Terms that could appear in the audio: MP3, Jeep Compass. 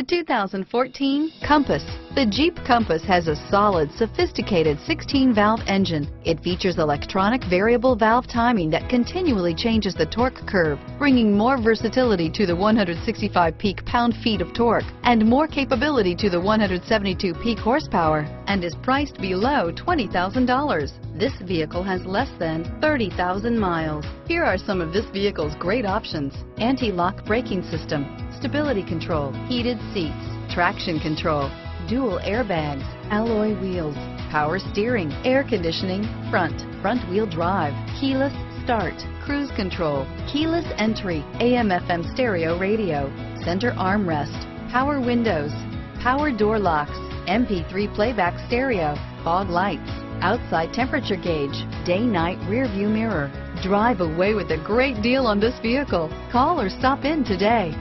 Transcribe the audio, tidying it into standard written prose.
The 2014 Compass. The Jeep Compass has a solid, sophisticated 16-valve engine. It features electronic variable valve timing that continually changes the torque curve, bringing more versatility to the 165 peak pound-feet of torque and more capability to the 172 peak horsepower, and is priced below $20,000. This vehicle has less than 30,000 miles. Here are some of this vehicle's great options: anti-lock braking system, stability control, heated seats, traction control, dual airbags, alloy wheels, power steering, air conditioning, front-wheel drive, keyless start, cruise control, keyless entry, AM/FM stereo radio, center armrest, power windows, power door locks, MP3 playback stereo, fog lights, outside temperature gauge, day-night rearview mirror. Drive away with a great deal on this vehicle. Call or stop in today.